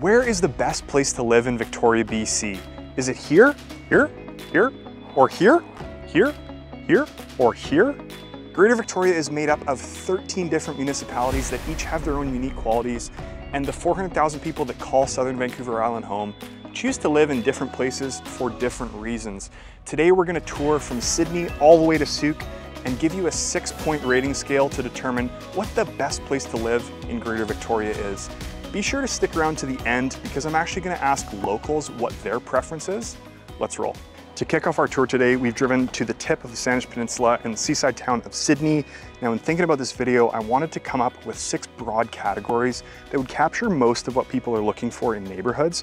Where is the best place to live in Victoria, BC? Is it here, here, here, or here, here, here, or here? Greater Victoria is made up of 13 different municipalities that each have their own unique qualities, and the 400,000 people that call Southern Vancouver Island home choose to live in different places for different reasons. Today we're going to tour from Sydney all the way to Souk and give you a 6-point rating scale to determine what the best place to live in Greater Victoria is. Be sure to stick around to the end because I'm actually going to ask locals what their preference is. Let's roll. To kick off our tour today, we've driven to the tip of the Saanich Peninsula in the seaside town of Sydney. Now, in thinking about this video, I wanted to come up with 6 broad categories that would capture most of what people are looking for in neighborhoods,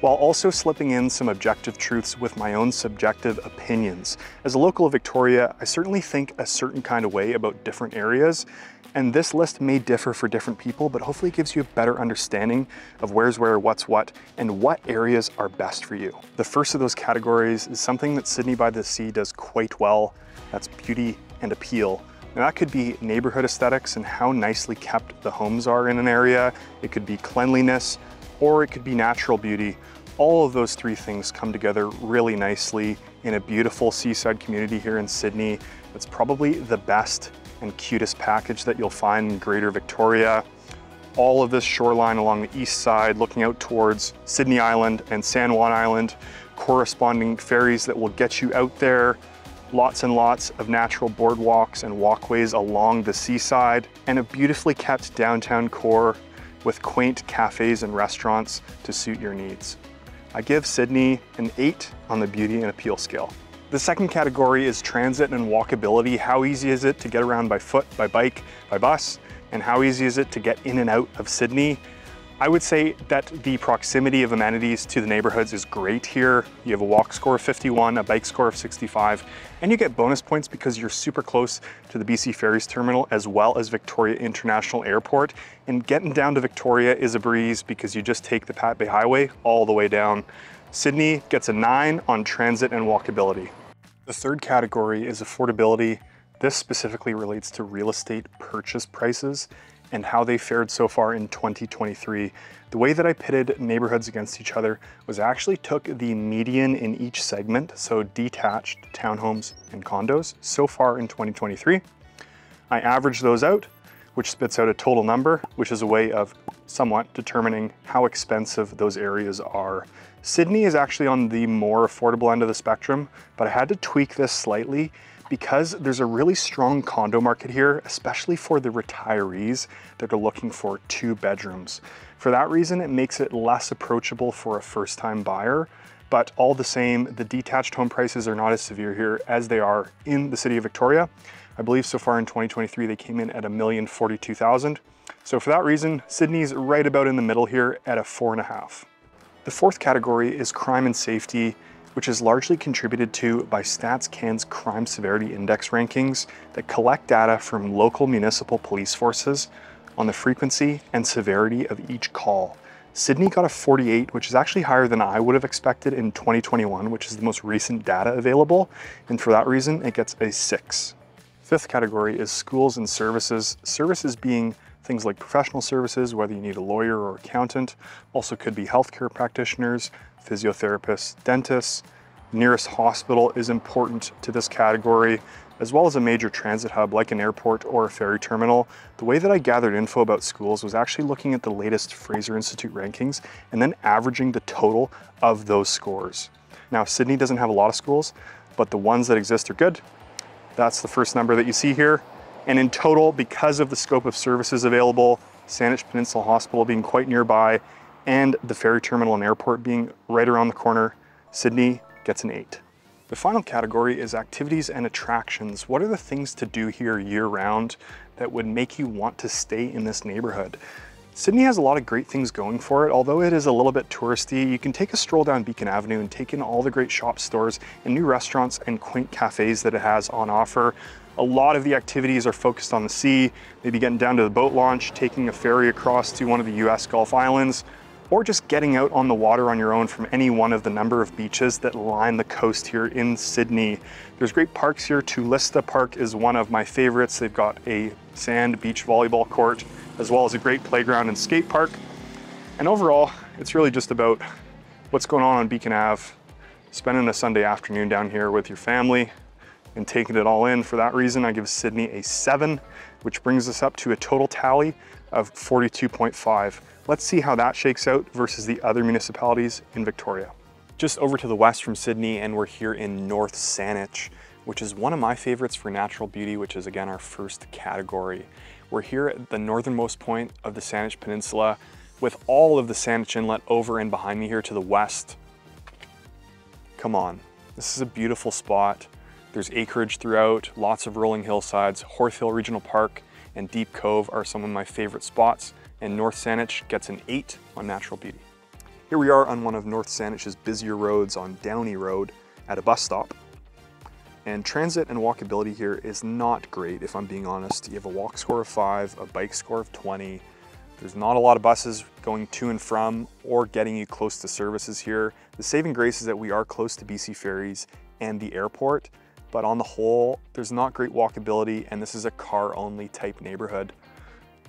while also slipping in some objective truths with my own subjective opinions. As a local of Victoria, I certainly think a certain kind of way about different areas, and this list may differ for different people, but hopefully it gives you a better understanding of where's where, what's what, and what areas are best for you. The first of those categories is something that Sydney by the Sea does quite well. That's beauty and appeal. Now that could be neighborhood aesthetics and how nicely kept the homes are in an area. It could be cleanliness, or it could be natural beauty. All of those 3 things come together really nicely in a beautiful seaside community here in Sydney. It's probably the best and cutest package that you'll find in Greater Victoria. All of this shoreline along the east side, looking out towards Sidney Island and San Juan Island, corresponding ferries that will get you out there, lots and lots of natural boardwalks and walkways along the seaside, and a beautifully kept downtown core with quaint cafes and restaurants to suit your needs. I give Sydney an 8 on the beauty and appeal scale. The second category is transit and walkability. How easy is it to get around by foot, by bike, by bus, and how easy is it to get in and out of Sydney? I would say that the proximity of amenities to the neighborhoods is great here. You have a walk score of 51, a bike score of 65, and you get bonus points because you're super close to the BC Ferries terminal as well as Victoria International Airport. And getting down to Victoria is a breeze because you just take the Pat Bay Highway all the way down. Sydney gets a 9 on transit and walkability. The third category is affordability. This specifically relates to real estate purchase prices and how they fared so far in 2023. The way that I pitted neighborhoods against each other was I actually took the median in each segment, so detached, townhomes, and condos so far in 2023. I averaged those out, which spits out a total number, which is a way of somewhat determining how expensive those areas are. Sydney is actually on the more affordable end of the spectrum, but I had to tweak this slightly because there's a really strong condo market here, especially for the retirees that are looking for 2 bedrooms. For that reason, it makes it less approachable for a first-time buyer, but all the same, the detached home prices are not as severe here as they are in the city of Victoria. I believe so far in 2023, they came in at $1,042,000. So for that reason, Sydney's right about in the middle here at a 4.5. The fourth category is crime and safety, which is largely contributed to by StatsCan's Crime Severity Index rankings that collect data from local municipal police forces on the frequency and severity of each call. Sydney got a 48, which is actually higher than I would have expected in 2021, which is the most recent data available. And for that reason, it gets a 6. Fifth category is schools and services. Services being things like professional services, whether you need a lawyer or accountant, also could be healthcare practitioners, physiotherapists, dentists. Nearest hospital is important to this category, as well as a major transit hub like an airport or a ferry terminal. The way that I gathered info about schools was actually looking at the latest Fraser Institute rankings and then averaging the total of those scores. Now, Sydney doesn't have a lot of schools, but the ones that exist are good. That's the first number that you see here. And in total, because of the scope of services available, Saanich Peninsula Hospital being quite nearby, and the ferry terminal and airport being right around the corner, Sydney gets an 8. The final category is activities and attractions. What are the things to do here year-round that would make you want to stay in this neighborhood? Sydney has a lot of great things going for it, although it is a little bit touristy. You can take a stroll down Beacon Avenue and take in all the great shop stores and new restaurants and quaint cafes that it has on offer. A lot of the activities are focused on the sea, maybe getting down to the boat launch, taking a ferry across to one of the US Gulf Islands, or just getting out on the water on your own from any one of the number of beaches that line the coast here in Sydney. There's great parks here. Tulista Park is one of my favorites. They've got a sand beach volleyball court, as well as a great playground and skate park. And overall, it's really just about what's going on Beacon Ave, spending a Sunday afternoon down here with your family and taking it all in. For that reason, I give Sydney a 7, which brings us up to a total tally of 42.5. Let's see how that shakes out versus the other municipalities in Victoria. Just over to the west from Sydney, and we're here in North Saanich, which is one of my favorites for natural beauty, which is again our first category. We're here at the northernmost point of the Saanich Peninsula, with all of the Saanich Inlet over and behind me here to the west. Come on, this is a beautiful spot. There's acreage throughout, lots of rolling hillsides. Horth Hill Regional Park and Deep Cove are some of my favorite spots, and North Saanich gets an 8 on natural beauty. Here we are on one of North Saanich's busier roads on Downey Road at a bus stop. And transit and walkability here is not great, if I'm being honest. You have a walk score of 5, a bike score of 20. There's not a lot of buses going to and from or getting you close to services here. The saving grace is that we are close to BC Ferries and the airport, but on the whole, there's not great walkability, and this is a car-only type neighborhood.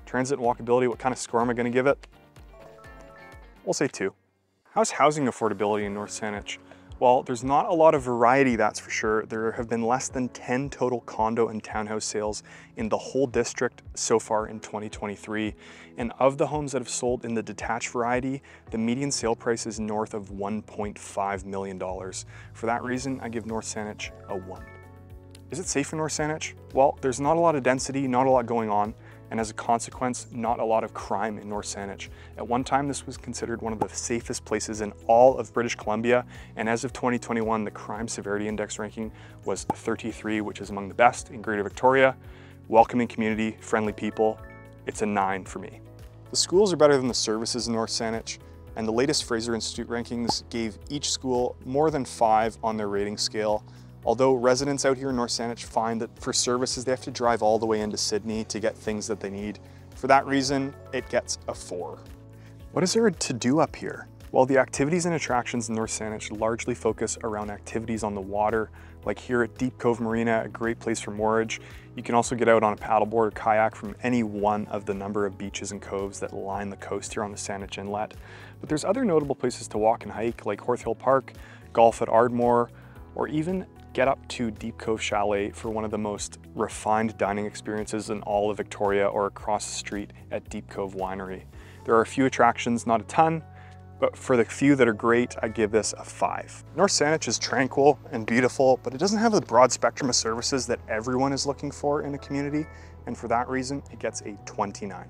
Transit and walkability, what kind of score am I gonna give it? We'll say 2. How's housing affordability in North Saanich? Well, there's not a lot of variety, that's for sure. There have been less than 10 total condo and townhouse sales in the whole district so far in 2023. And of the homes that have sold in the detached variety, the median sale price is north of $1.5 million. For that reason, I give North Saanich a 1. Is it safe in North Saanich? Well, there's not a lot of density, not a lot going on, and as a consequence, not a lot of crime in North Saanich. At one time, this was considered one of the safest places in all of British Columbia, and as of 2021, the Crime Severity Index ranking was 33, which is among the best in Greater Victoria. Welcoming community, friendly people, it's a 9 for me. The schools are better than the services in North Saanich, and the latest Fraser Institute rankings gave each school more than 5 on their rating scale. Although residents out here in North Saanich find that for services, they have to drive all the way into Sydney to get things that they need. For that reason, it gets a 4. What is there to do up here? Well, the activities and attractions in North Saanich largely focus around activities on the water, like here at Deep Cove Marina, a great place for moorage. You can also get out on a paddleboard or kayak from any one of the number of beaches and coves that line the coast here on the Saanich Inlet. But there's other notable places to walk and hike, like Horth Hill Park, golf at Ardmore, or even get up to Deep Cove Chalet for one of the most refined dining experiences in all of Victoria, or across the street at Deep Cove Winery. There are a few attractions, not a ton, but for the few that are great, I give this a 5. North Saanich is tranquil and beautiful, but it doesn't have the broad spectrum of services that everyone is looking for in a community, and for that reason, it gets a 29.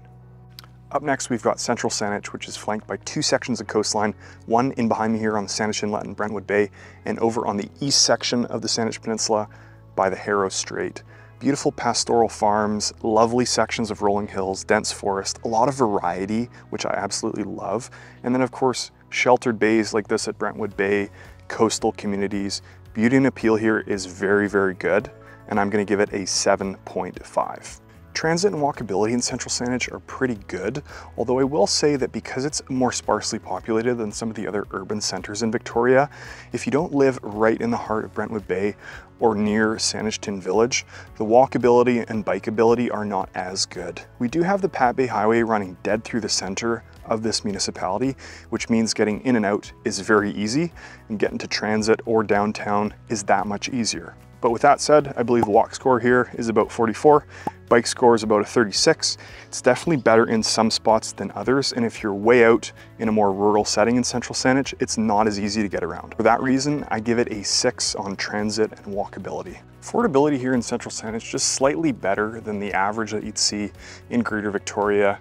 Up next, we've got Central Saanich, which is flanked by 2 sections of coastline, one in behind me here on the Saanich Inlet in Brentwood Bay, and over on the east section of the Saanich Peninsula by the Haro Strait. Beautiful pastoral farms, lovely sections of rolling hills, dense forest, a lot of variety, which I absolutely love. And then of course, sheltered bays like this at Brentwood Bay, coastal communities. Beauty and appeal here is very, very good, and I'm gonna give it a 7.5. Transit and walkability in Central Saanich are pretty good, although I will say that because it's more sparsely populated than some of the other urban centers in Victoria, if you don't live right in the heart of Brentwood Bay or near Saanichton Village, the walkability and bikeability are not as good. We do have the Pat Bay Highway running dead through the center of this municipality, which means getting in and out is very easy, and getting to transit or downtown is that much easier. But with that said, I believe the walk score here is about 44. Bike score is about a 36. It's definitely better in some spots than others, and if you're way out in a more rural setting in Central Saanich, it's not as easy to get around. For that reason, I give it a 6 on transit and walkability. Affordability here in Central Saanich is just slightly better than the average that you'd see in Greater Victoria.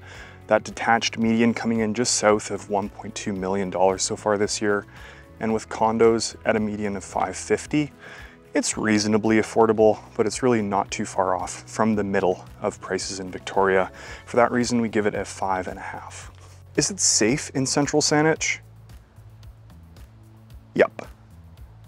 That detached median coming in just south of $1.2 million so far this year, and with condos at a median of $550. It's reasonably affordable, but it's really not too far off from the middle of prices in Victoria. For that reason, we give it a 5.5. Is it safe in Central Saanich? Yep.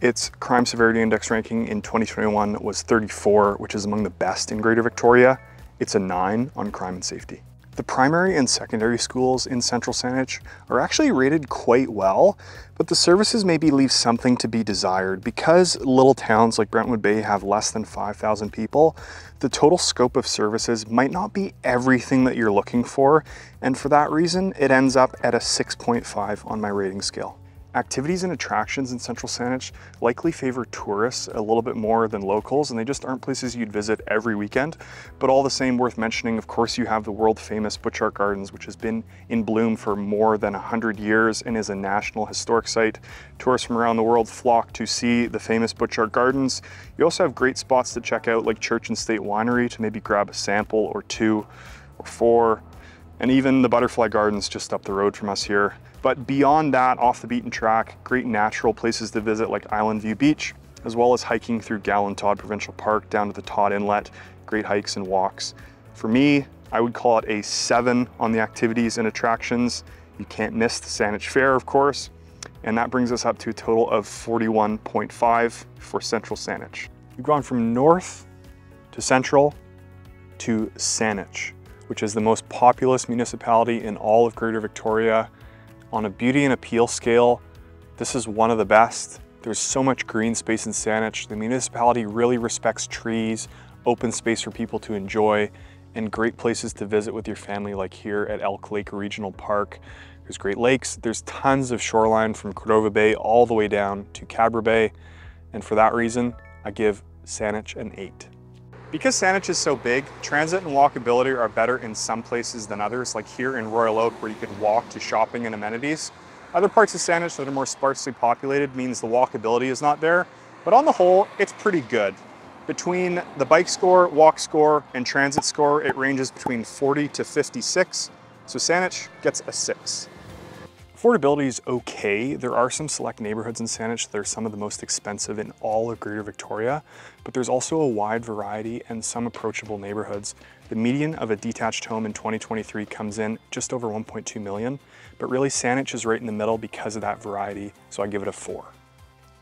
Its Crime Severity Index ranking in 2021 was 34, which is among the best in Greater Victoria. It's a 9 on crime and safety. The primary and secondary schools in central Saanich are actually rated quite well, but the services maybe leave something to be desired. Because little towns like Brentwood Bay have less than 5,000 people, the total scope of services might not be everything that you're looking for, and for that reason, it ends up at a 6.5 on my rating scale. Activities and attractions in central Saanich likely favor tourists a little bit more than locals, and they just aren't places you'd visit every weekend. But all the same, worth mentioning, of course, you have the world famous Butchart Gardens, which has been in bloom for more than 100 years and is a national historic site. Tourists from around the world flock to see the famous Butchart Gardens. You also have great spots to check out like Church and State Winery to maybe grab a sample or two or four, and even the Butterfly Gardens just up the road from us here. But beyond that, off the beaten track, great natural places to visit like Island View Beach, as well as hiking through Gallantod Todd Provincial Park down to the Todd Inlet, great hikes and walks. For me, I would call it a 7 on the activities and attractions. You can't miss the Saanich Fair, of course. And that brings us up to a total of 41.5 for central Saanich. We've gone from north to central to Saanich, which is the most populous municipality in all of Greater Victoria. On a beauty and appeal scale, this is one of the best. There's so much green space in Saanich. The municipality really respects trees, open space for people to enjoy, and great places to visit with your family like here at Elk Lake Regional Park. There's great lakes, there's tons of shoreline from Cordova Bay all the way down to Cabra Bay. And for that reason, I give Saanich an 8. Because Saanich is so big, transit and walkability are better in some places than others, like here in Royal Oak where you could walk to shopping and amenities. Other parts of Saanich that are more sparsely populated means the walkability is not there, but on the whole, it's pretty good. Between the bike score, walk score, and transit score, it ranges between 40 to 56, so Saanich gets a 6. Affordability is okay. There are some select neighborhoods in Saanich that are some of the most expensive in all of Greater Victoria, but there's also a wide variety and some approachable neighborhoods. The median of a detached home in 2023 comes in just over 1.2 million, but really Saanich is right in the middle because of that variety, so I give it a 4.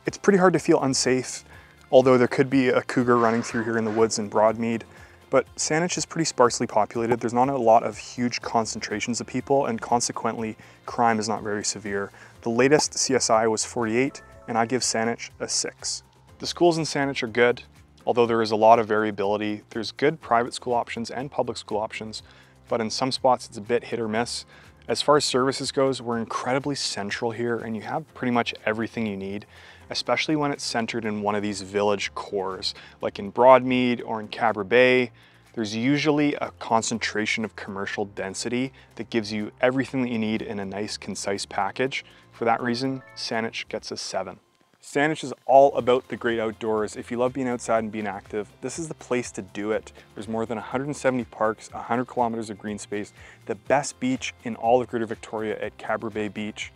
It's pretty hard to feel unsafe, although there could be a cougar running through here in the woods in Broadmead. But Saanich is pretty sparsely populated. There's not a lot of huge concentrations of people, and consequently, crime is not very severe. The latest CSI was 48, and I give Saanich a 6. The schools in Saanich are good, although there is a lot of variability. There's good private school options and public school options, but in some spots it's a bit hit or miss. As far as services goes, we're incredibly central here, and you have pretty much everything you need, especially when it's centered in one of these village cores, like in Broadmead or in Cabra Bay. There's usually a concentration of commercial density that gives you everything that you need in a nice, concise package. For that reason, Saanich gets a 7. Saanich is all about the great outdoors. If you love being outside and being active, this is the place to do it. There's more than 170 parks, 100 kilometers of green space, the best beach in all of Greater Victoria at Cabra Bay Beach.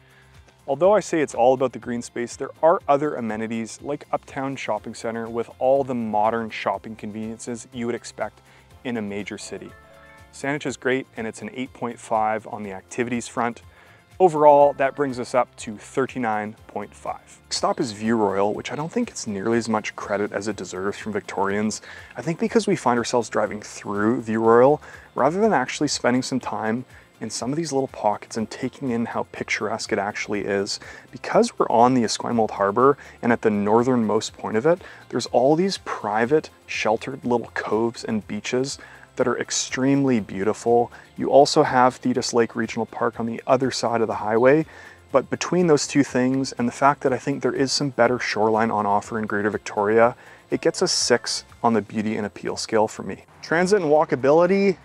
Although I say it's all about the green space, there are other amenities like Uptown Shopping Centre with all the modern shopping conveniences you would expect in a major city. Saanich is great, and it's an 8.5 on the activities front. Overall, that brings us up to 39.5. Next stop is View Royal, which I don't think gets nearly as much credit as it deserves from Victorians. I think because we find ourselves driving through View Royal rather than actually spending some time in some of these little pockets and taking in how picturesque it actually is. Because we're on the Esquimalt Harbor and at the northernmost point of it, there's all these private, sheltered little coves and beaches that are extremely beautiful. You also have Thetis Lake Regional Park on the other side of the highway. But between those two things and the fact that I think there is some better shoreline on offer in Greater Victoria, it gets a 6 on the beauty and appeal scale for me. Transit and walkability,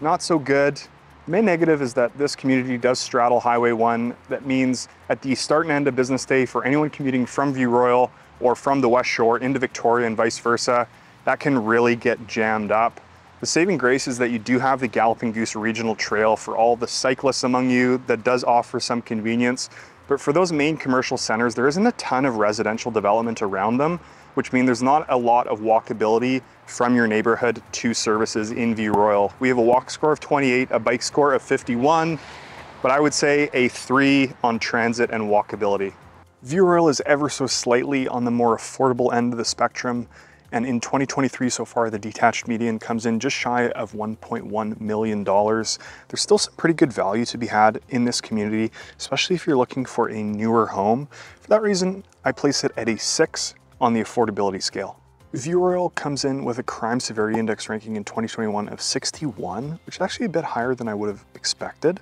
not so good. The main negative is that this community does straddle Highway 1. That means at the start and end of business day for anyone commuting from View Royal or from the West Shore into Victoria and vice versa, that can really get jammed up. The saving grace is that you do have the Galloping Goose Regional Trail for all the cyclists among you that does offer some convenience. But for those main commercial centers, there isn't a ton of residential development around them, which means there's not a lot of walkability from your neighborhood to services in View Royal. We have a walk score of 28, a bike score of 51, but I would say a 3 on transit and walkability. View Royal is ever so slightly on the more affordable end of the spectrum, And in 2023 so far, the detached median comes in just shy of $1.1 million. There's still some pretty good value to be had in this community, especially if you're looking for a newer home. For that reason, I place it at a 6 on the affordability scale. View Royal comes in with a crime severity index ranking in 2021 of 61, which is actually a bit higher than I would have expected.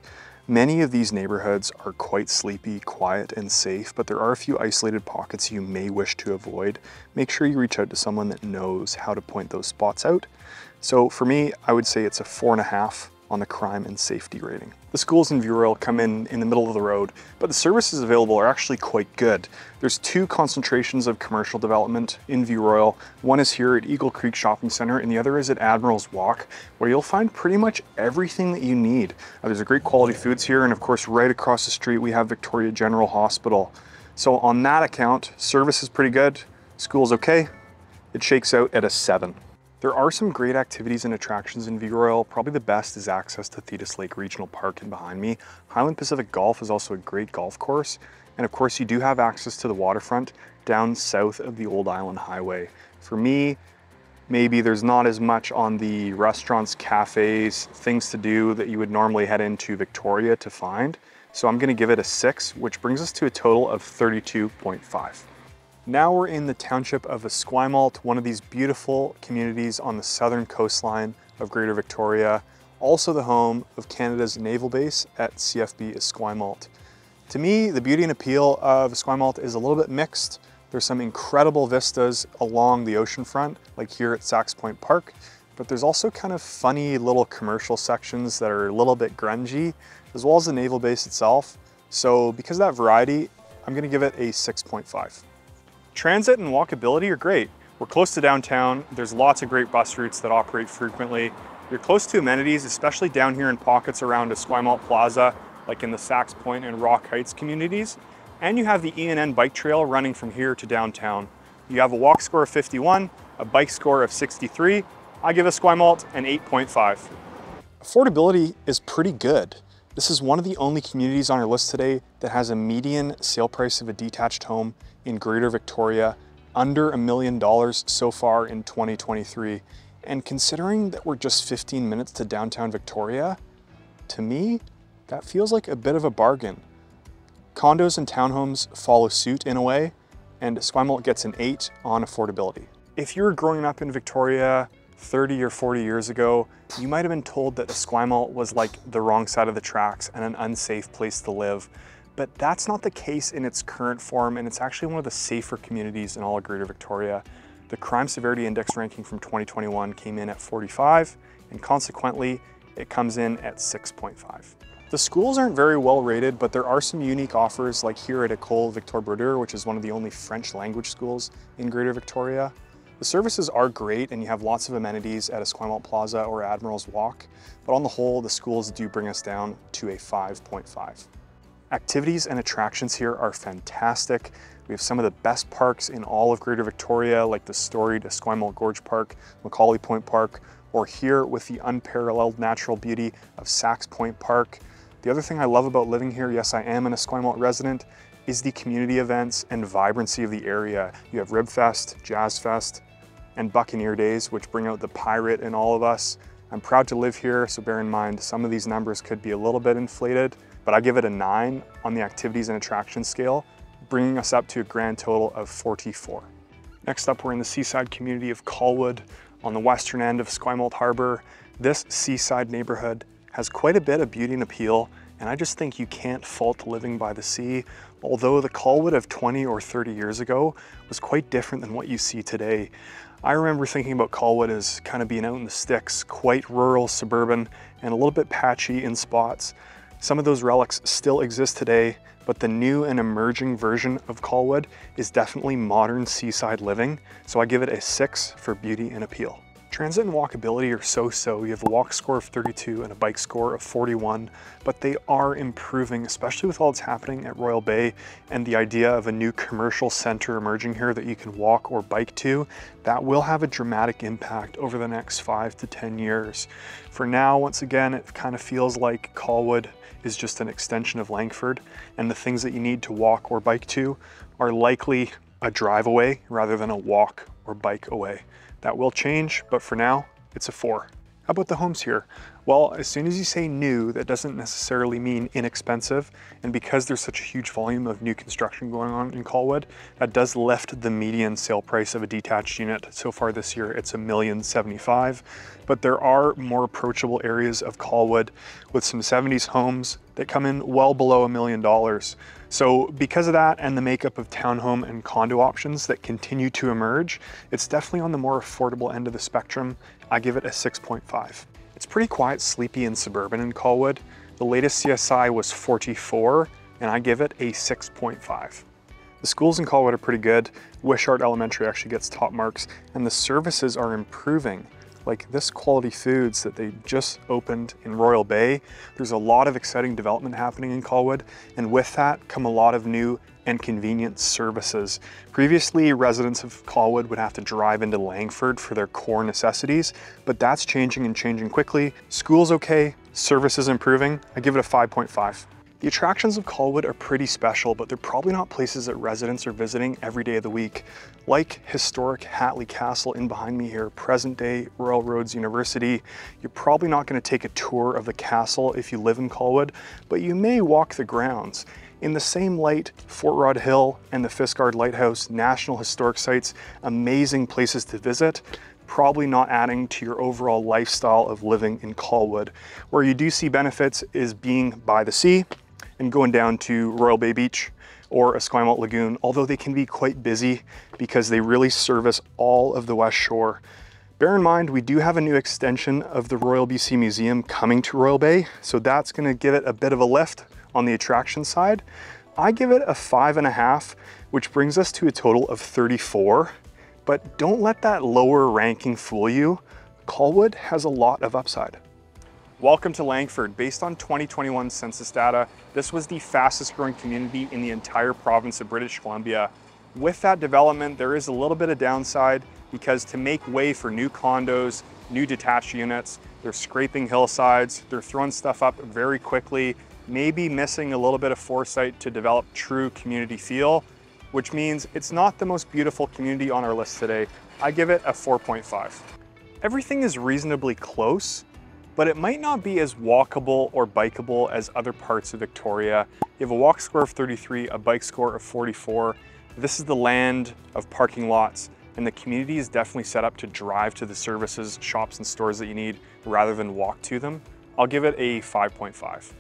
Many of these neighborhoods are quite sleepy, quiet, and safe, but there are a few isolated pockets you may wish to avoid. Make sure you reach out to someone that knows how to point those spots out. So for me, I would say it's a 4.5 on the crime and safety rating. The schools in View Royal come in the middle of the road, but the services available are actually quite good. There's two concentrations of commercial development in View Royal. One is here at Eagle Creek Shopping Center and the other is at Admiral's Walk, where you'll find pretty much everything that you need. There's a great Quality Foods here, and of course right across the street we have Victoria General Hospital. So on that account, service is pretty good, school's okay. It shakes out at a 7. There are some great activities and attractions in View Royal. Probably the best is access to Thetis Lake Regional Park, and behind me, Highland Pacific Golf is also a great golf course. And of course, you do have access to the waterfront down south of the Old Island Highway. For me, maybe there's not as much on the restaurants, cafes, things to do that you would normally head into Victoria to find. So I'm gonna give it a 6, which brings us to a total of 32.5. Now we're in the township of Esquimalt, one of these beautiful communities on the southern coastline of Greater Victoria, also the home of Canada's naval base at CFB Esquimalt. To me, the beauty and appeal of Esquimalt is a little bit mixed. There's some incredible vistas along the oceanfront, like here at Sax Point Park, but there's also kind of funny little commercial sections that are a little bit grungy, as well as the naval base itself. So because of that variety, I'm gonna give it a 6.5. Transit and walkability are great. We're close to downtown. There's lots of great bus routes that operate frequently. You're close to amenities, especially down here in pockets around Esquimalt Plaza, like in the Sax Point and Rock Heights communities. And you have the E&N bike trail running from here to downtown. You have a walk score of 51, a bike score of 63. I give Esquimalt an 8.5. Affordability is pretty good. This is one of the only communities on our list today that has a median sale price of a detached home in Greater Victoria under $1 million so far in 2023. And considering that we're just 15 minutes to downtown Victoria, to me, that feels like a bit of a bargain. Condos and townhomes follow suit in a way, and Esquimalt gets an 8 on affordability. If you were growing up in Victoria 30 or 40 years ago, you might have been told that Esquimalt was like the wrong side of the tracks and an unsafe place to live. But that's not the case in its current form, and it's actually one of the safer communities in all of Greater Victoria. The crime severity index ranking from 2021 came in at 45, and consequently, it comes in at 6.5. The schools aren't very well rated, but there are some unique offers, like here at École Victor Brodeur, which is one of the only French language schools in Greater Victoria. The services are great, and you have lots of amenities at Esquimalt Plaza or Admiral's Walk, but on the whole, the schools do bring us down to a 5.5. Activities and attractions here are fantastic. We have some of the best parks in all of Greater Victoria, like the storied Esquimalt Gorge Park, Macaulay Point Park, or here with the unparalleled natural beauty of Sax Point Park. The other thing I love about living here, yes, I am an Esquimalt resident, is the community events and vibrancy of the area. You have Rib Fest, Jazz Fest, and Buccaneer Days, which bring out the pirate in all of us. I'm proud to live here, so bear in mind some of these numbers could be a little bit inflated, but I give it a 9 on the activities and attraction scale, bringing us up to a grand total of 44. Next up, we're in the seaside community of Colwood on the western end of Esquimalt Harbor. This seaside neighborhood has quite a bit of beauty and appeal, and I just think you can't fault living by the sea, although the Colwood of 20 or 30 years ago was quite different than what you see today. I remember thinking about Colwood as kind of being out in the sticks, quite rural, suburban, and a little bit patchy in spots. Some of those relics still exist today, but the new and emerging version of Colwood is definitely modern seaside living, so I give it a 6 for beauty and appeal. Transit and walkability are so-so. You have a walk score of 32 and a bike score of 41, but they are improving, especially with all that's happening at Royal Bay and the idea of a new commercial center emerging here that you can walk or bike to. That will have a dramatic impact over the next 5 to 10 years. For now, once again, it kind of feels like Colwood is just an extension of Langford, and the things that you need to walk or bike to are likely a drive away rather than a walk or bike away. That will change, but for now, it's a 4. How about the homes here? Well, as soon as you say new, that doesn't necessarily mean inexpensive. And because there's such a huge volume of new construction going on in Colwood, that does lift the median sale price of a detached unit. So far this year, it's $1,075,000. But there are more approachable areas of Colwood with some 70s homes that come in well below $1 million. So because of that and the makeup of townhome and condo options that continue to emerge, it's definitely on the more affordable end of the spectrum. I give it a 6.5. It's pretty quiet, sleepy, and suburban in Colwood. The latest CSI was 44, and I give it a 6.5. The schools in Colwood are pretty good. Wishart Elementary actually gets top marks, and the services are improving. Like this Quality Foods that they just opened in Royal Bay. There's a lot of exciting development happening in Colwood, and with that come a lot of new and convenient services. Previously, residents of Colwood would have to drive into Langford for their core necessities, but that's changing and changing quickly. School's okay, services improving. I give it a 5.5. The attractions of Colwood are pretty special, but they're probably not places that residents are visiting every day of the week. Like historic Hatley Castle in behind me here, present day Royal Roads University, you're probably not going to take a tour of the castle if you live in Colwood, but you may walk the grounds. In the same light, Fort Rod Hill and the Fiskard Lighthouse, National Historic Sites, amazing places to visit, probably not adding to your overall lifestyle of living in Colwood. Where you do see benefits is being by the sea and going down to Royal Bay Beach or Esquimalt Lagoon, although they can be quite busy because they really service all of the West Shore. Bear in mind, we do have a new extension of the Royal BC Museum coming to Royal Bay, so that's gonna give it a bit of a lift. On the attraction side, I give it a 5.5, which brings us to a total of 34. But don't let that lower ranking fool you. Colwood has a lot of upside. Welcome to Langford. Based on 2021 census data, this was the fastest growing community in the entire province of British Columbia. With that development, there is a little bit of downside because to make way for new condos, new detached units, they're scraping hillsides, they're throwing stuff up very quickly, maybe missing a little bit of foresight to develop true community feel, which means it's not the most beautiful community on our list today. I give it a 4.5. Everything is reasonably close, but it might not be as walkable or bikeable as other parts of Victoria. You have a walk score of 33, a bike score of 44. This is the land of parking lots, and the community is definitely set up to drive to the services, shops, and stores that you need rather than walk to them. I'll give it a 5.5.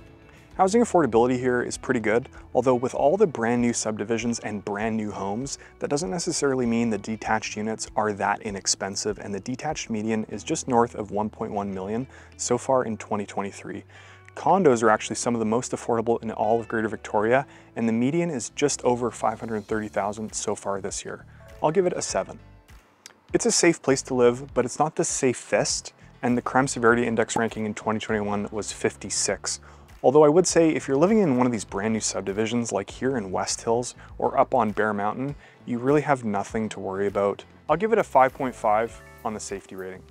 Housing affordability here is pretty good, although with all the brand new subdivisions and brand new homes, that doesn't necessarily mean the detached units are that inexpensive, and the detached median is just north of 1.1 million so far in 2023. Condos are actually some of the most affordable in all of Greater Victoria, and the median is just over 530,000 so far this year. I'll give it a 7. It's a safe place to live, but it's not the safest, and the Crime Severity Index ranking in 2021 was 56. Although I would say if you're living in one of these brand new subdivisions like here in West Hills or up on Bear Mountain, you really have nothing to worry about. I'll give it a 5.5 on the safety rating.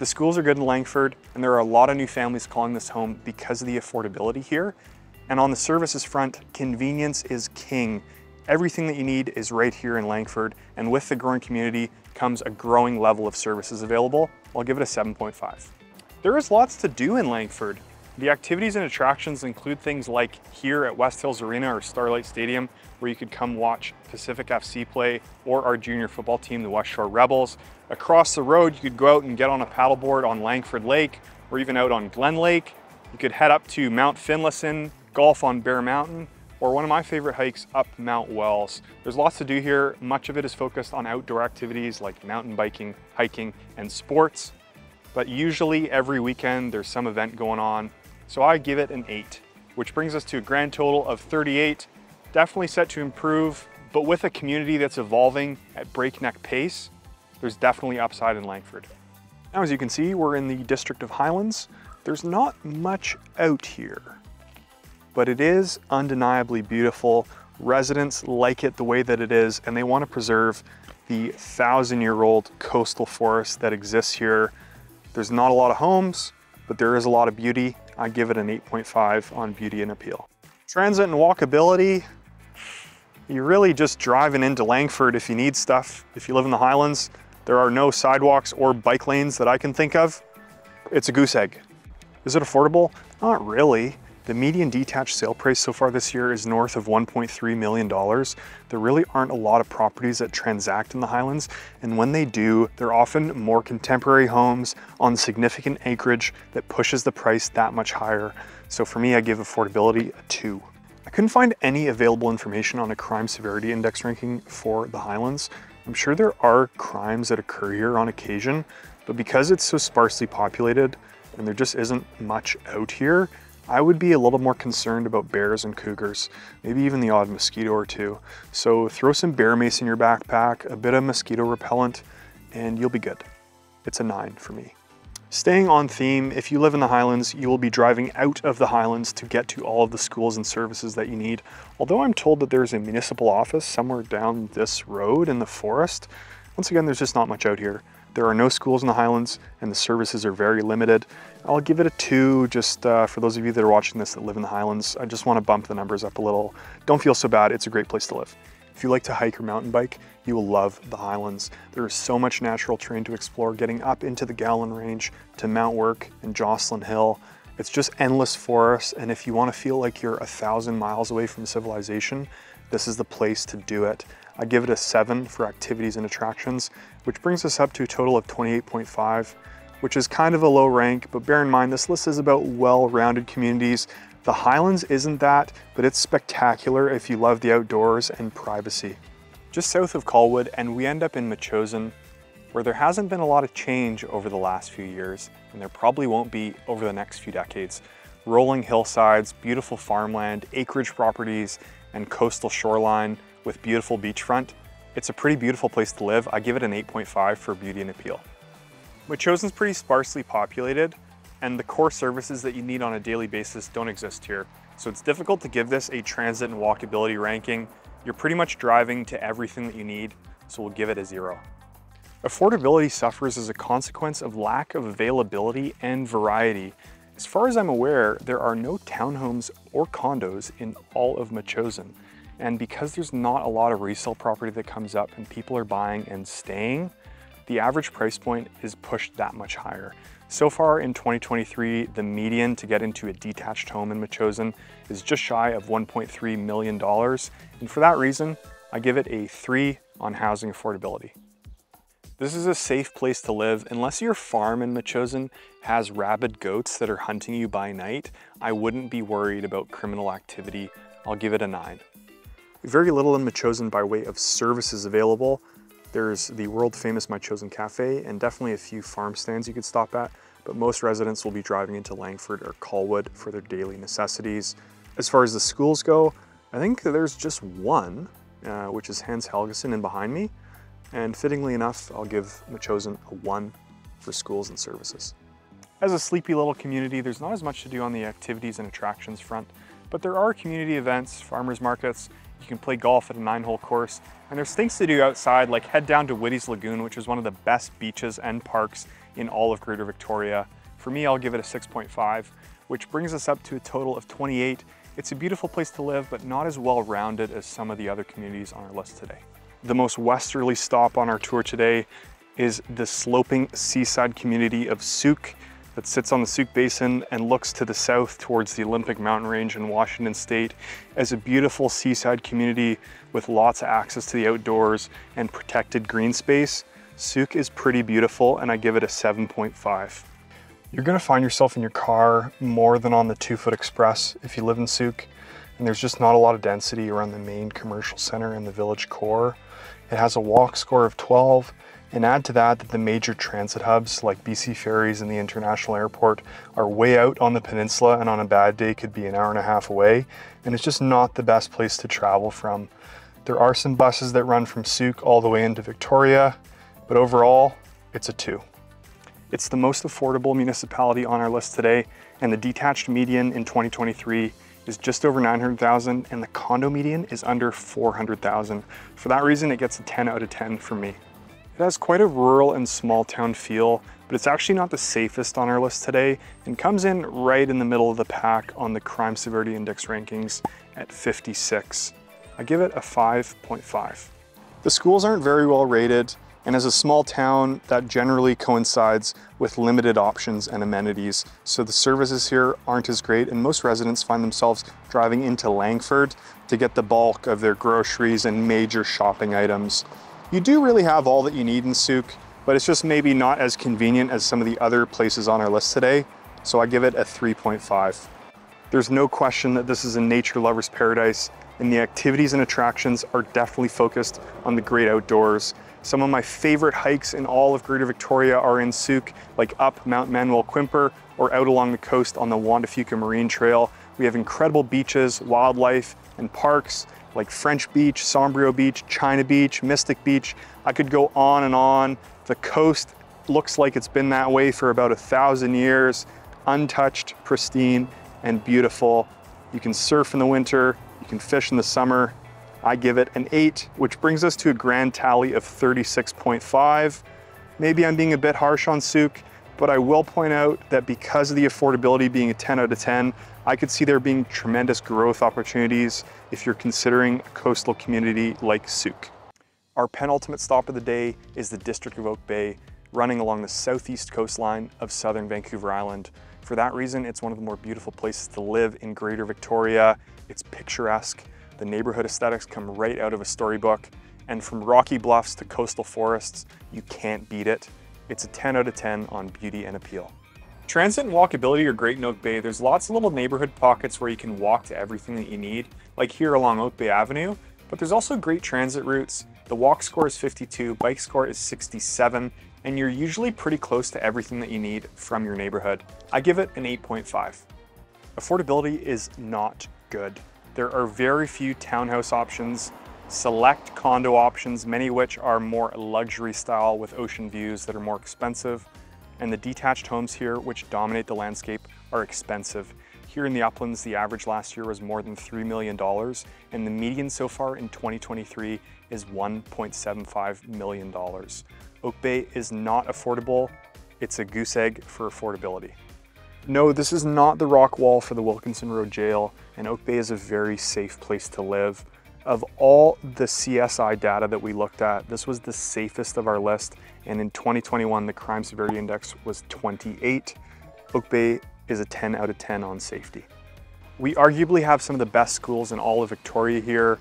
The schools are good in Langford, and there are a lot of new families calling this home because of the affordability here. And on the services front, convenience is king. Everything that you need is right here in Langford, and with the growing community comes a growing level of services available. I'll give it a 7.5. There is lots to do in Langford. The activities and attractions include things like here at West Hills Arena or Starlight Stadium, where you could come watch Pacific FC play or our junior football team, the West Shore Rebels. Across the road, you could go out and get on a paddleboard on Langford Lake or even out on Glen Lake. You could head up to Mount Finlayson, golf on Bear Mountain, or one of my favorite hikes up Mount Wells. There's lots to do here. Much of it is focused on outdoor activities like mountain biking, hiking, and sports. But usually every weekend, there's some event going on. So I give it an 8, which brings us to a grand total of 38, definitely set to improve, but with a community that's evolving at breakneck pace, there's definitely upside in Langford. Now, as you can see, we're in the District of Highlands. There's not much out here, but it is undeniably beautiful. Residents like it the way that it is, and they want to preserve the 1,000-year-old coastal forest that exists here. There's not a lot of homes, but there is a lot of beauty. I give it an 8.5 on beauty and appeal. Transit and walkability, you're really just driving into Langford if you need stuff. If you live in the Highlands, There are no sidewalks or bike lanes that I can think of. It's a goose egg. Is it affordable? Not really. The median detached sale price so far this year is north of $1.3 million. There really aren't a lot of properties that transact in the Highlands, and when they do, they're often more contemporary homes on significant acreage that pushes the price that much higher. So for me, I give affordability a 2. I couldn't find any available information on a crime severity index ranking for the Highlands. I'm sure there are crimes that occur here on occasion, but because it's so sparsely populated and there just isn't much out here, I would be a little more concerned about bears and cougars, maybe even the odd mosquito or two. So throw some bear mace in your backpack, a bit of mosquito repellent, and you'll be good. It's a 9 for me. Staying on theme, if you live in the Highlands, you will be driving out of the Highlands to get to all of the schools and services that you need. Although I'm told that there's a municipal office somewhere down this road in the forest, once again, there's just not much out here. There are no schools in the Highlands and the services are very limited. I'll give it a 2 just for those of you that are watching this that live in the Highlands. I just want to bump the numbers up a little. Don't feel so bad, it's a great place to live. If you like to hike or mountain bike, you will love the Highlands. There is so much natural terrain to explore, getting up into the Gowland Range to Mount Work and Jocelyn Hill. It's just endless forest, and if you want to feel like you're 1,000 miles away from civilization, this is the place to do it. I give it a 7 for activities and attractions, which brings us up to a total of 28.5, which is kind of a low rank, but bear in mind this list is about well-rounded communities. The Highlands isn't that, but it's spectacular if you love the outdoors and privacy. Just south of Colwood, and we end up in Machosen, where there hasn't been a lot of change over the last few years, and there probably won't be over the next few decades. Rolling hillsides, beautiful farmland, acreage properties, and coastal shoreline, with beautiful beachfront. It's a pretty beautiful place to live. I give it an 8.5 for beauty and appeal. Machosen's pretty sparsely populated, and the core services that you need on a daily basis don't exist here. So it's difficult to give this a transit and walkability ranking. You're pretty much driving to everything that you need, so we'll give it a 0. Affordability suffers as a consequence of lack of availability and variety. As far as I'm aware, there are no townhomes or condos in all of Machosen. And because there's not a lot of resale property that comes up and people are buying and staying, the average price point is pushed that much higher. So far in 2023, the median to get into a detached home in Machosen is just shy of $1.3 million. And for that reason, I give it a 3 on housing affordability. This is a safe place to live unless your farm in Machosen has rabid goats that are hunting you by night. I wouldn't be worried about criminal activity. I'll give it a 9. Very little in Machosen by way of services available. There's the world-famous Machosen Cafe and definitely a few farm stands you could stop at, but most residents will be driving into Langford or Colwood for their daily necessities. As far as the schools go, I think there's just one, which is Hans Helgeson in behind me, and fittingly enough, I'll give Machosen a 1 for schools and services. As a sleepy little community, there's not as much to do on the activities and attractions front, but there are community events, farmers markets. You can play golf at a 9-hole course, and there's things to do outside, like head down to Whittie's Lagoon, which is one of the best beaches and parks in all of Greater Victoria. For me, I'll give it a 6.5, which brings us up to a total of 28. It's a beautiful place to live, but not as well-rounded as some of the other communities on our list today. The most westerly stop on our tour today is the sloping seaside community of Souk that sits on the Souk Basin and looks to the south towards the Olympic Mountain Range in Washington State as a beautiful seaside community with lots of access to the outdoors and protected green space. Souk is pretty beautiful and I give it a 7.5. You're gonna find yourself in your car more than on the 2-foot express if you live in Souk, and there's just not a lot of density around the main commercial center and the village core. It has a walk score of 12, and add to that that the major transit hubs like BC Ferries and the International Airport are way out on the peninsula and on a bad day could be an hour and a half away, and it's just not the best place to travel from. There are some buses that run from Souk all the way into Victoria, but overall, it's a 2. It's the most affordable municipality on our list today, and the detached median in 2023 is just over 900,000 and the condo median is under 400,000. For that reason, it gets a 10 out of 10 from me. It has quite a rural and small town feel, but it's actually not the safest on our list today and comes in right in the middle of the pack on the crime severity index rankings at 56. I give it a 5.5. The schools aren't very well rated And as a small town, that generally coincides with limited options and amenities. So the services here aren't as great, and most residents find themselves driving into Langford to get the bulk of their groceries and major shopping items. You do really have all that you need in Souk, but it's just maybe not as convenient as some of the other places on our list today. So I give it a 3.5. There's no question that this is a nature lover's paradise, and the activities and attractions are definitely focused on the great outdoors. Some of my favorite hikes in all of Greater Victoria are in Souk, like up Mount Manuel Quimper or out along the coast on the Juan de Fuca Marine Trail. We have incredible beaches, wildlife, and parks like French Beach, Sombrio Beach, China Beach, Mystic Beach. I could go on and on. The coast looks like it's been that way for about 1,000 years, untouched, pristine, and beautiful. You can surf in the winter, you can fish in the summer. I give it an 8, which brings us to a grand tally of 36.5. Maybe I'm being a bit harsh on Souk, but I will point out that because of the affordability being a 10 out of 10, I could see there being tremendous growth opportunities if you're considering a coastal community like Souk. Our penultimate stop of the day is the District of Oak Bay, running along the southeast coastline of southern Vancouver Island. For that reason, it's one of the more beautiful places to live in Greater Victoria. It's picturesque. The neighborhood aesthetics come right out of a storybook. And from rocky bluffs to coastal forests, you can't beat it. It's a 10 out of 10 on beauty and appeal. Transit and walkability are great in Oak Bay. There's lots of little neighborhood pockets where you can walk to everything that you need, like here along Oak Bay Avenue, but there's also great transit routes. The walk score is 52, bike score is 67, and you're usually pretty close to everything that you need from your neighborhood. I give it an 8.5. Affordability is not good. There are very few townhouse options, select condo options, many of which are more luxury style with ocean views that are more expensive, and the detached homes here, which dominate the landscape, are expensive. Here in the uplands, the average last year was more than $3 million, and the median so far in 2023 is $1.75 million. Oak Bay is not affordable. It's a goose egg for affordability. No, this is not the rock wall for the Wilkinson Road Jail, and Oak Bay is a very safe place to live. Of all the CSI data that we looked at, this was the safest of our list, and in 2021, the Crime Severity Index was 28. Oak Bay is a 10 out of 10 on safety. We arguably have some of the best schools in all of Victoria here,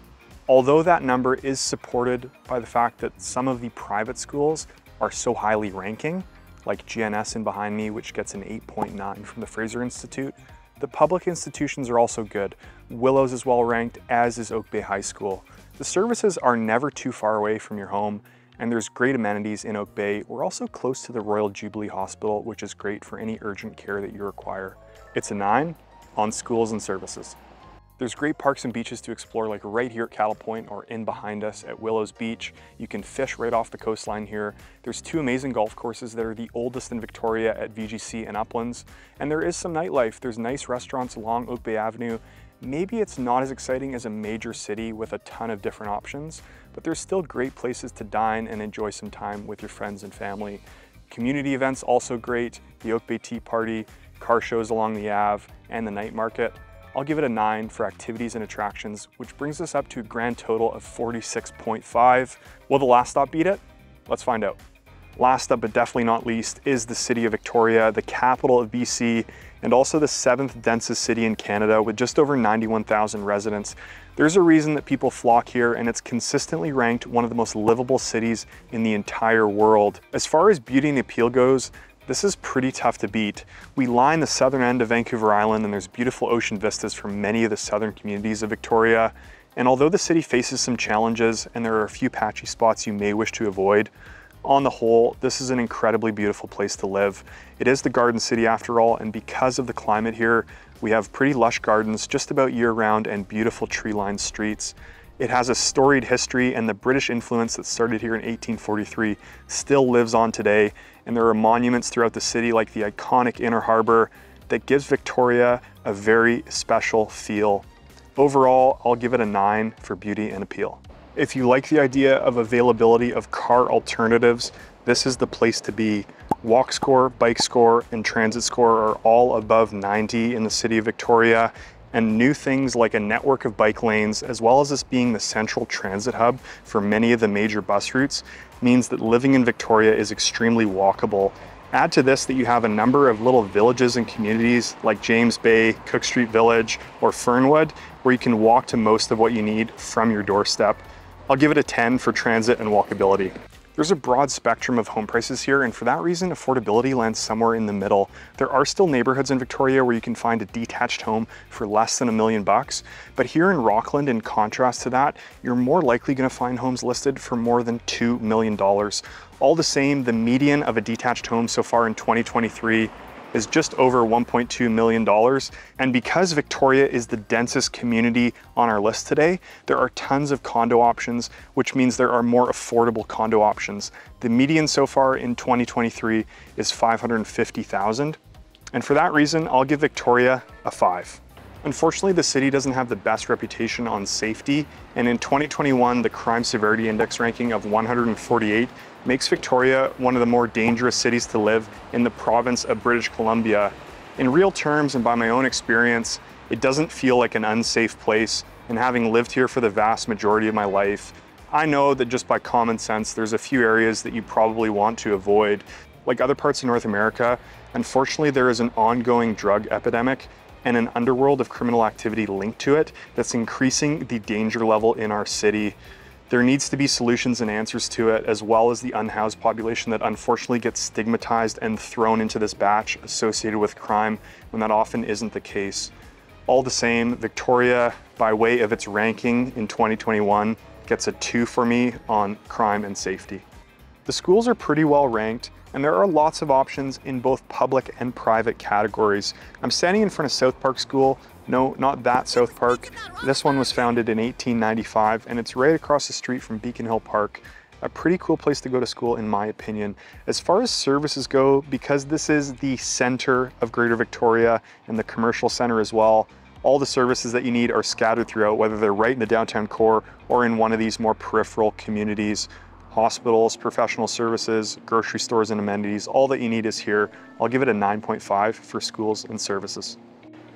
although that number is supported by the fact that some of the private schools are so highly ranking, like GNS in behind me, which gets an 8.9 from the Fraser Institute. The public institutions are also good. Willows is well ranked, as is Oak Bay High School. The services are never too far away from your home, and there's great amenities in Oak Bay. We're also close to the Royal Jubilee Hospital, which is great for any urgent care that you require. It's a 9 on schools and services. There's great parks and beaches to explore, like right here at Cattle Point or in behind us at Willows Beach. You can fish right off the coastline here. There's 2 amazing golf courses that are the oldest in Victoria at VGC and Uplands. And there is some nightlife. There's nice restaurants along Oak Bay Avenue. Maybe it's not as exciting as a major city with a ton of different options, but there's still great places to dine and enjoy some time with your friends and family. Community events also great, the Oak Bay Tea Party, car shows along the Ave, and the night market. I'll give it a 9 for activities and attractions, which brings us up to a grand total of 46.5. Will the last stop beat it? Let's find out. Last up, but definitely not least, is the city of Victoria, the capital of BC, and also the 7th densest city in Canada with just over 91,000 residents. There's a reason that people flock here, and it's consistently ranked one of the most livable cities in the entire world. As far as beauty and appeal goes, this is pretty tough to beat. We line the southern end of Vancouver Island, and there's beautiful ocean vistas from many of the southern communities of Victoria. And although the city faces some challenges and there are a few patchy spots you may wish to avoid, on the whole, this is an incredibly beautiful place to live. It is the Garden City after all, and because of the climate here, we have pretty lush gardens just about year-round and beautiful tree-lined streets. It has a storied history, and the British influence that started here in 1843 still lives on today. And there are monuments throughout the city like the iconic Inner Harbor that gives Victoria a very special feel. Overall, I'll give it a 9 for beauty and appeal. If you like the idea of availability of car alternatives, this is the place to be. Walk score, bike score, and transit score are all above 90 in the city of Victoria, and new things like a network of bike lanes, as well as this being the central transit hub for many of the major bus routes, means that living in Victoria is extremely walkable. Add to this that you have a number of little villages and communities like James Bay, Cook Street Village, or Fernwood, where you can walk to most of what you need from your doorstep. I'll give it a 10 for transit and walkability. There's a broad spectrum of home prices here, and for that reason, affordability lands somewhere in the middle. There are still neighborhoods in Victoria where you can find a detached home for less than $1 million bucks, but here in Rockland, in contrast to that, you're more likely gonna find homes listed for more than $2 million. All the same, the median of a detached home so far in 2023 is just over $1.2 million. And because Victoria is the densest community on our list today, there are tons of condo options, which means there are more affordable condo options. The median so far in 2023 is $550,000. And for that reason, I'll give Victoria a 5. Unfortunately, the city doesn't have the best reputation on safety. And in 2021, the Crime Severity Index ranking of 148 makes Victoria one of the more dangerous cities to live in the province of British Columbia. In real terms and by my own experience, it doesn't feel like an unsafe place, and having lived here for the vast majority of my life, I know that just by common sense, there's a few areas that you probably want to avoid. Like other parts of North America, unfortunately, there is an ongoing drug epidemic and an underworld of criminal activity linked to it that's increasing the danger level in our city. There needs to be solutions and answers to it, as well as the unhoused population that unfortunately gets stigmatized and thrown into this batch associated with crime when that often isn't the case. All the same, Victoria, by way of its ranking in 2021, gets a 2 for me on crime and safety. The schools are pretty well ranked, and there are lots of options in both public and private categories. I'm standing in front of South Park School. No, not that South Park. This one was founded in 1895, and it's right across the street from Beacon Hill Park. A pretty cool place to go to school, in my opinion. As far as services go, because this is the center of Greater Victoria and the commercial center as well, all the services that you need are scattered throughout, whether they're right in the downtown core or in one of these more peripheral communities. Hospitals, professional services, grocery stores and amenities, all that you need is here. I'll give it a 9.5 for schools and services.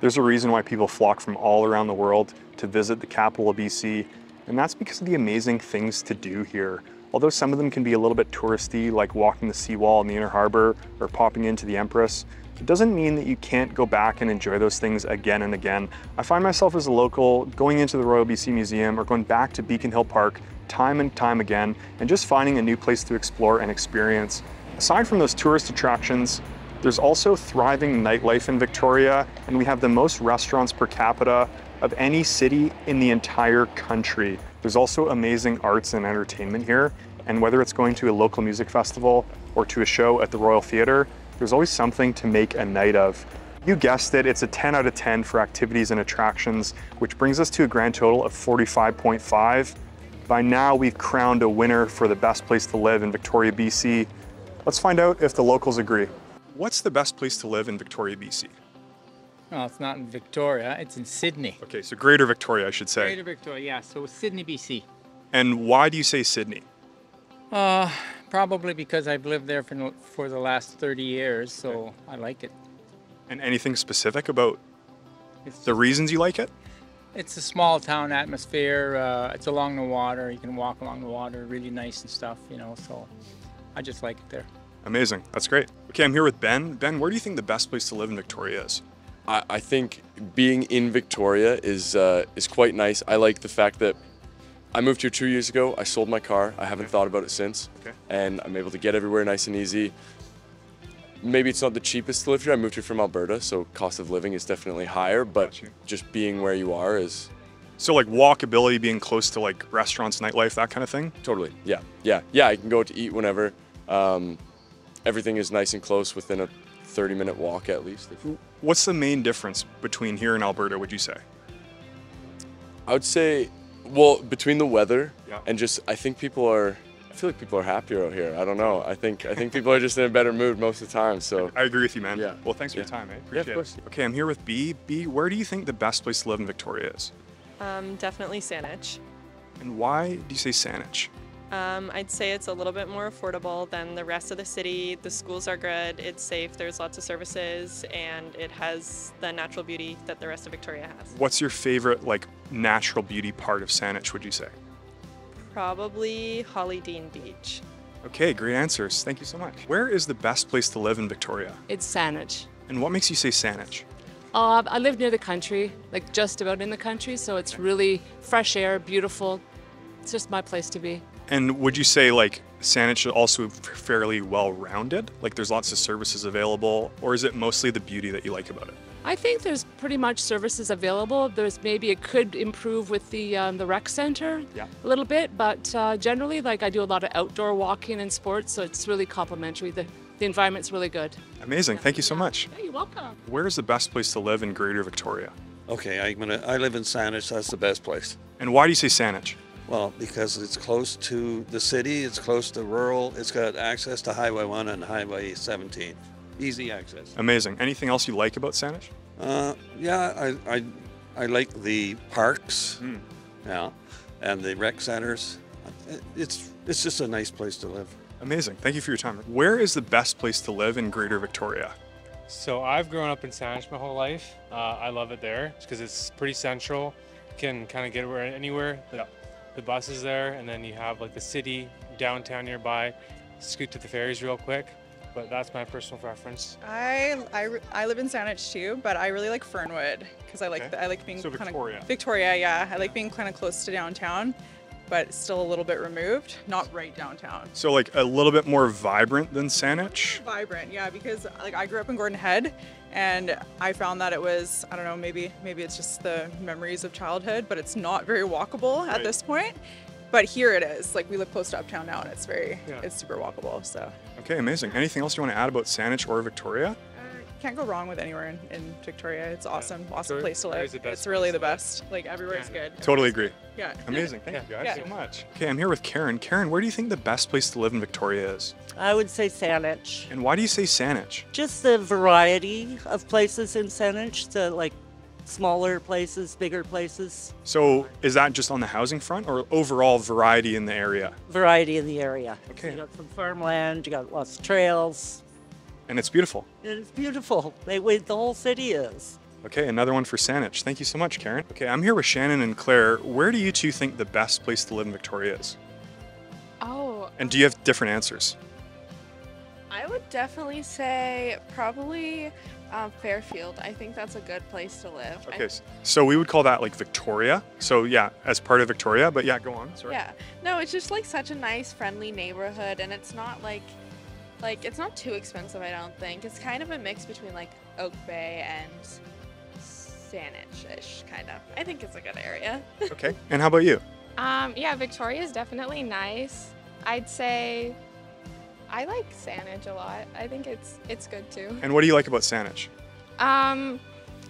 There's a reason why people flock from all around the world to visit the capital of BC, and that's because of the amazing things to do here. Although some of them can be a little bit touristy, like walking the seawall in the Inner Harbor or popping into the Empress, it doesn't mean that you can't go back and enjoy those things again and again. I find myself as a local going into the Royal BC Museum or going back to Beacon Hill Park time and time again, and just finding a new place to explore and experience. Aside from those tourist attractions, there's also thriving nightlife in Victoria, and we have the most restaurants per capita of any city in the entire country. There's also amazing arts and entertainment here, and whether it's going to a local music festival or to a show at the Royal Theatre, there's always something to make a night of. You guessed it, it's a 10 out of 10 for activities and attractions, which brings us to a grand total of 45.5. By now, we've crowned a winner for the best place to live in Victoria, BC. Let's find out if the locals agree. What's the best place to live in Victoria, BC? Well, it's not in Victoria, it's in Sydney. Okay, so Greater Victoria, I should say. Greater Victoria, yeah, so Sydney, BC. And why do you say Sydney? Probably because I've lived there for the last 30 years, so okay. I like it. And anything specific about the reasons you like it? It's a small town atmosphere, it's along the water, you can walk along the water, really nice and stuff, you know, so I just like it there. Amazing, that's great. Okay, I'm here with Ben. Ben, where do you think the best place to live in Victoria is? I think being in Victoria is quite nice. I like the fact that I moved here 2 years ago, I sold my car, I haven't thought about it since, and I'm able to get everywhere nice and easy. Maybe it's not the cheapest to live here. I moved here from Alberta, so cost of living is definitely higher, but just being where you are is... So like walkability, being close to like restaurants, nightlife, that kind of thing? Totally, yeah. Yeah, yeah, I can go out to eat whenever. Everything is nice and close within a 30-minute walk at least. What's the main difference between here and Alberta, would you say? I would say, well, between the weather and just, I feel like people are happier out here. I don't know. I think people are just in a better mood most of the time, so. I agree with you, man. Yeah. Well, thanks for your time, I appreciate it. Okay, I'm here with B. B, where do you think the best place to live in Victoria is? Definitely Saanich. And why do you say Saanich? I'd say it's a little bit more affordable than the rest of the city. The schools are good, it's safe, there's lots of services, and it has the natural beauty that the rest of Victoria has. What's your favorite, like, natural beauty part of Saanich, would you say? Probably Holly Dean Beach. Okay, great answers. Thank you so much. Where is the best place to live in Victoria? It's Saanich. And what makes you say Saanich? I live near the country, like just about in the country, so it's really fresh air, beautiful. It's just my place to be. And would you say, like, Saanich is also fairly well-rounded? Like, there's lots of services available, or is it mostly the beauty that you like about it? I think there's pretty much services available. There's maybe it could improve with the rec center a little bit, but generally, like, I do a lot of outdoor walking and sports, so it's really complimentary. The environment's really good. Amazing. Thank you so much. Hey, you're welcome. Where is the best place to live in Greater Victoria? Okay, I live in Saanich. That's the best place. And why do you say Saanich? Well, because it's close to the city, it's close to rural, it's got access to Highway 1 and Highway 17. Easy access. Amazing. Anything else you like about Saanich? I like the parks, and the rec centers. It's just a nice place to live. Amazing. Thank you for your time. Where is the best place to live in Greater Victoria? So I've grown up in Saanich my whole life. I love it there because it's pretty central. You can kind of get anywhere. The bus is there, and then you have like the city, downtown nearby, scoot to the ferries real quick, but that's my personal preference. I live in Saanich too, but I really like Fernwood because I like being Victoria, I like being kind of close to downtown, but still a little bit removed, not right downtown. So like a little bit more vibrant than Saanich? Vibrant, yeah, because like I grew up in Gordon Head, and I found that it was, I don't know, maybe it's just the memories of childhood, but it's not very walkable at this point. But here it is, like we live close to Uptown now, and it's very, it's super walkable, so. Okay, amazing. Anything else you want to add about Saanich or Victoria? Can't go wrong with anywhere in Victoria. It's awesome, awesome place to live. It's really the best, like everywhere's good. Totally agree. Yeah. Amazing, thank you guys so much. Okay, I'm here with Karen. Karen, where do you think the best place to live in Victoria is? I would say Saanich. And why do you say Saanich? Just the variety of places in Saanich, the like smaller places, bigger places. So is that just on the housing front or overall variety in the area? Variety in the area. Okay. So you got some farmland, you got lots of trails. And it's beautiful. It's beautiful. The whole city is. Okay, another one for Saanich. Thank you so much, Karen. Okay, I'm here with Shannon and Claire. Where do you two think the best place to live in Victoria is? Oh. And do you have different answers? I would definitely say probably Fairfield. I think that's a good place to live. Okay, so we would call that like Victoria. So yeah, as part of Victoria, but yeah, go on. Sorry. Yeah, no, it's just like such a nice, friendly neighborhood, and it's not like, it's not too expensive, I don't think. It's kind of a mix between like Oak Bay and Saanich-ish, kind of. I think it's a good area. Okay, and how about you? Yeah, Victoria is definitely nice. I'd say I like Saanich a lot. I think it's good too. And what do you like about Saanich?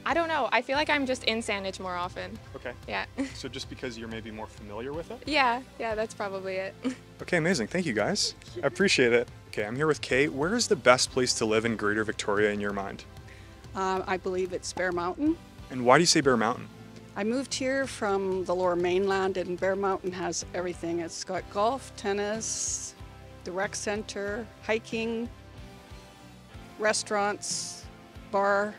I don't know. I feel like I'm just in Saanich more often. Okay. Yeah. So just because you're maybe more familiar with it? Yeah, yeah, that's probably it. Okay, amazing. Thank you guys. I appreciate it. Okay, I'm here with Kate. Where is the best place to live in Greater Victoria in your mind? I believe it's Bear Mountain. And why do you say Bear Mountain? I moved here from the Lower Mainland, and Bear Mountain has everything. It's got golf, tennis, the rec center, hiking, restaurants, bar,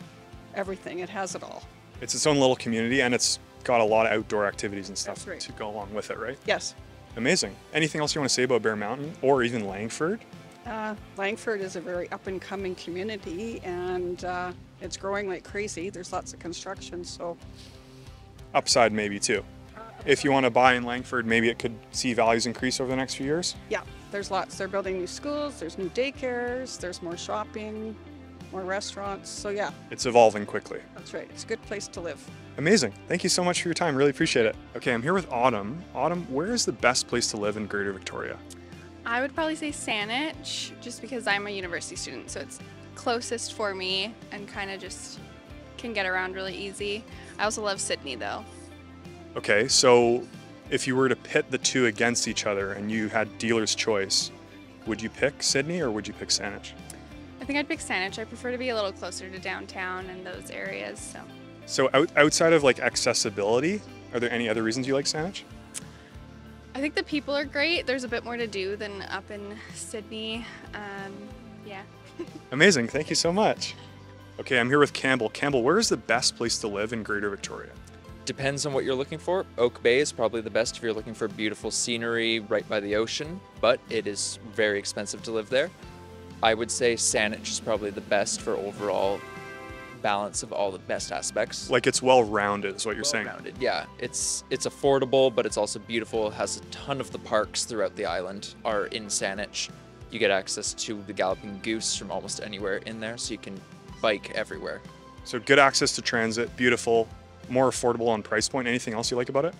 everything. It has it all. It's its own little community, and it's got a lot of outdoor activities and stuff to go along with it, right? Yes. Amazing. Anything else you want to say about Bear Mountain or even Langford? Langford is a very up-and-coming community, and it's growing like crazy. There's lots of construction, so. Upside maybe too. If you want to buy in Langford, maybe it could see values increase over the next few years? Yeah, there's lots. They're building new schools, there's new daycares, there's more shopping, more restaurants, so yeah. It's evolving quickly. That's right, it's a good place to live. Amazing, thank you so much for your time, really appreciate it. Okay, I'm here with Autumn. Autumn, where is the best place to live in Greater Victoria? I would probably say Saanich, just because I'm a university student, so it's closest for me and kind of just can get around really easy. I also love Sydney though. Okay, so if you were to pit the two against each other and you had dealer's choice, would you pick Sydney or would you pick Saanich? I think I'd pick Saanich. I prefer to be a little closer to downtown and those areas, so. So outside of like accessibility, are there any other reasons you like Saanich? I think the people are great. There's a bit more to do than up in Sydney. Yeah. Amazing, thank you so much. Okay, I'm here with Campbell. Campbell, where is the best place to live in Greater Victoria? Depends on what you're looking for. Oak Bay is probably the best if you're looking for beautiful scenery right by the ocean, but it is very expensive to live there. I would say Saanich is probably the best for overall balance of all the best aspects. Like it's well-rounded is what you're saying. Well-rounded, yeah. It's affordable, but it's also beautiful. It has a ton of the parks throughout the island are in Saanich. You get access to the Galloping Goose from almost anywhere in there, so you can bike everywhere. So good access to transit, beautiful, more affordable on price point. Anything else you like about it?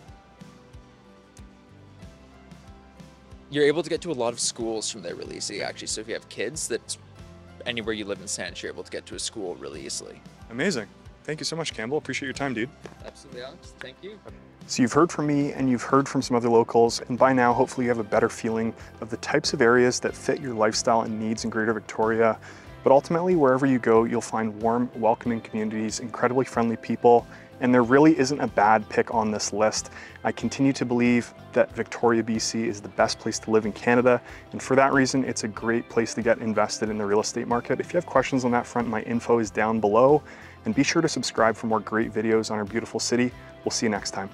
You're able to get to a lot of schools from there really easy, actually. So if you have kids, that's anywhere you live in Saanich, you're able to get to a school really easily. Amazing. Thank you so much, Campbell. Appreciate your time, dude. Absolutely, Alex. Thank you. So you've heard from me and you've heard from some other locals, and by now, hopefully you have a better feeling of the types of areas that fit your lifestyle and needs in Greater Victoria. But ultimately, wherever you go, you'll find warm, welcoming communities, incredibly friendly people, and there really isn't a bad pick on this list. I continue to believe that Victoria, BC is the best place to live in Canada, and for that reason, it's a great place to get invested in the real estate market. If you have questions on that front, my info is down below, and be sure to subscribe for more great videos on our beautiful city. We'll see you next time.